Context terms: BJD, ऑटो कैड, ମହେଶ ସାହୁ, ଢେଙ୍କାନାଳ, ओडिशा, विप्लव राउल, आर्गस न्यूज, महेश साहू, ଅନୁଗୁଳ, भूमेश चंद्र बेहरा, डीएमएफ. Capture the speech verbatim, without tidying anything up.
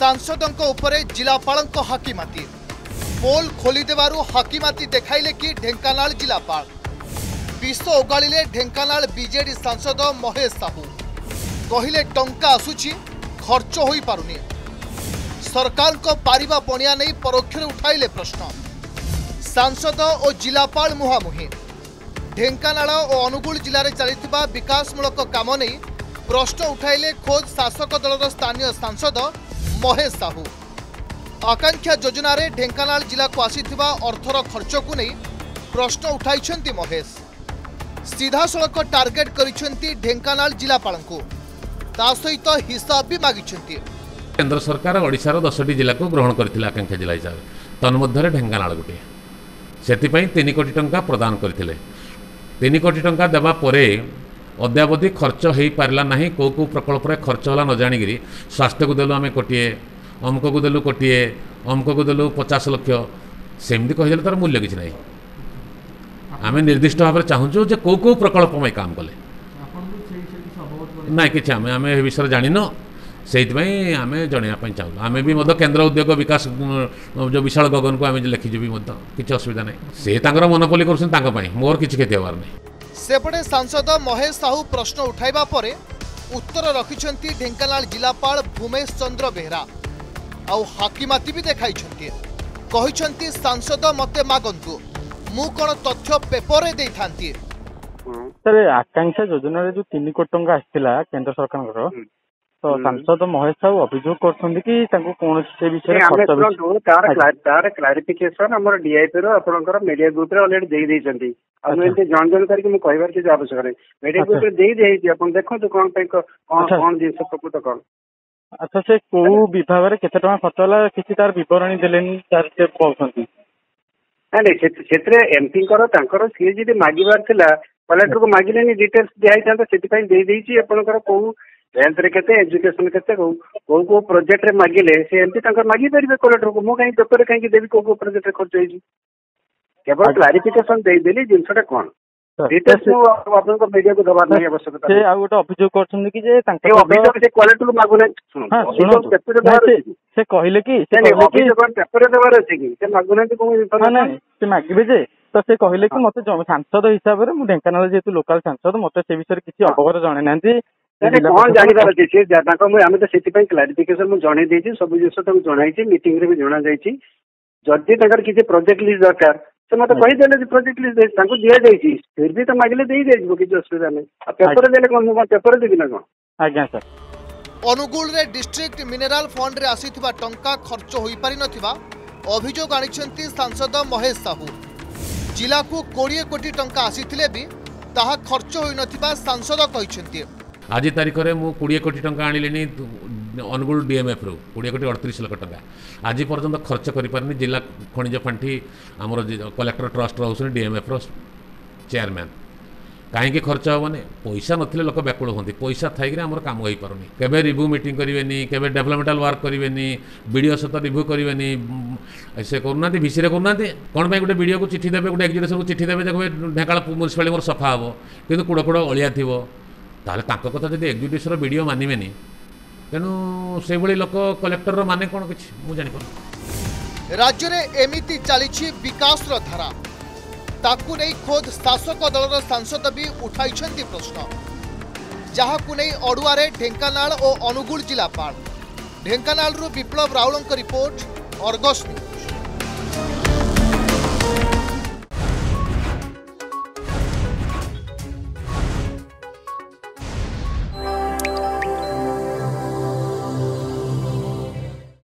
सांसदों उपर जिलापाल हाकीमाती पोल खोलीदेव हाकीमाती देखाइले कि ढेंकानाल जिलापाल विष ओगाड़े ढेंकानाल बीजेडी सांसद महेश साहू कहले टंका आसुची खर्च हो पारुनी सरकार को पारिबा पणिया नहीं परोक्ष उठाइले प्रश्न सांसद और जिलापाल मुहांमुहि ढेंकानाल और अनुगुल जिले चलता विकासमूलक काम नहीं प्रश्न उठाइले खोद शासक दलर स्थानीय सांसद महेश साहू आकांक्षा योजना रे ढेंकानाल जिला को आसीथिबा अर्थर खर्च को नहीं प्रश्न उठाइछंती महेश सीधा सड़क टार्गेट करिछंती ढेंकानाल जिलापाल को ता सहित हिसाब भी मागिछंती। केंद्र सरकार ओडिशार दस टी जिला को ग्रहण करथिला आकांक्षा जिला हिसाब तन्मध्ये ढेंकानाल गोटे सेथिपई तीन कोटी टंका प्रदान करथिले तीन कोटी टंका देबा परे अद्यावधि खर्च हो पारा ना कौ कौ प्रकल्प खर्च होला न जाणी स्वास्थ्य को देलु आम कोटीए अमुक को देलु कोटीए अमुक को देलु पचास लक्ष सेमती कहीदेले तार मूल्य किसी ना आम निर्दिष्ट भाव चाहूँ जो कौ कौ प्रकल्प में काम कले ना कि आम आम विषय जाणीन से आम जनवाप चाहूँ आम भी केन्द्र उद्योग विकास जो विशाल गगन को आम लिखिजु भी किसी असुविधा ना सी तर मनोपोली कर मोर किसी क्षति होवार नहीं। सेपटे सांसद महेश साहू प्रश्न उठाइबा परे उत्तर रखिछंती ढेंकानाल जिलापाल भूमेश चंद्र बेहरा आउ हाकीमाती भी देखाइछंती कहिछंती सांसद मते मागंतु मु कोन तथ्य पेपर रे देइथांती सर आकांक्षा योजना रे जो तीन कोटी टंका आस्थिला केंद्र सरकार को तो सांसद महेश साहू अभियोग करछंती कि तांको कोन से विषय खर्च हो तार तार क्लैरिफिकेशन हमर डीआईपी रो आपनकर मीडिया ग्रुप रे ऑलरेडी देइ देइछंती आमेंते जन जन करके मु कहबार के आवश्यक है मीडिया को देई देई अपन देखो तो कोन पे कोन कोन दिन से प्रकृत कर अच्छा से को विभाग रे केते टका खर्च होला किसी तार विवरणी देलेनी तार से कहउसंती अरे क्षेत्र एमपी कर तांकर सी जे मागिबार थिला कलेक्टर को मागिलेनी डिटेल्स देहाई था सेति पई देई देई छी आपनकर को हेल्थ रे केते एजुकेशन केते को को प्रोजेक्ट रे मागिले से एमपी तांकर मागी परिबे कलेक्टर को मु काई पेपर काई देबी को को प्रोजेक्ट रे खर्च होई छी केवल क्लारिफिकेशन दे देली जिनसटा कोन डिटेल्स को आपन को मीडिया को दबाना ही आवश्यकता है। आ गोटे अभियोग करछन कि जे तांके अभियोग से क्वालिटी को मागुले सुनो अभियोग पेपर दबार अछि से कहले कि से अभियोग पेपर दबार अछि कि से मागुले कि कोन इन्फॉर्मेशन ना से मागिबे जे तो से कहले कि मते सांसद हिसाब रे मु ढेंकानाल जेतु लोकल सांसद मते से विषय किछि अवगत जाने नांती से कोन जानि बार अछि से जाता को मु हमें तो सेति पई क्लारिफिकेशन मु जणे दे छी सब जिसो त जणाई छी मीटिंग रे भी जना जाई छी जदी तकर किछि प्रोजेक्ट लिस्ट दरकार तो मत कही देले प्रोजेक्ट लिस्ट तांको दिया जायछि फिर भी तो मागिले देई देइबो कि असुविधा नै आ पेपर देले कोन पेपर देबि ना कोन आज्ञा सर। अनुगुल रे डिस्ट्रिक्ट मिनरल फंड रे आसीथिबा टंका खर्च होई पारि नथिबा अभियोग आनिछंती सांसद महेश साहू जिला को बीस कोटी टंका आसीथिले भी ताहा खर्च होई नथिबा सांसद कहिछंती आज तारिख रे मु बीस कोटी टंका आनिलेनी अनुगुल डीएमएफ रु बीस कोटी अड़तीस लाख टका आज पर्यटन खर्च कर पारे जिला खनिज पांठी आम कलेक्टर ट्रस्ट रोस डीएमएफ चेयरमैन कहीं खर्च हेनी पैसा नथिले लोक व्याकुल होती पैसा थी आम कम हो पार केवे रिव्यू मीटिंग करेनि केवे डेवलपमेंटल वर्क करेनि वीडियो सहित रिव्यू करेनि से करूना भिसी करूना कौन गोटे वीडियो को चिठी देवे गोटे एग्जिबिशन को चिठी देवे ढेंकानाल म्यूनिसिपालिटी मोर सफा हे कि कूड़ कूड़ अलिया थी ताल कथा जब एग्जिबिशन वीडियो मानवेनि तेणु से लोक कलेक्टर माने कौन कि जापर राज्य में एमती चली विकास धारा ताकू नहीं खोद शासक दलर सांसद भी उठाई प्रश्न जहाक नहीं अड़ुआ ढेंकानाल और अनुगुल जिलापाल Dhenkanal विप्लव राउल report आर्गस न्यूज।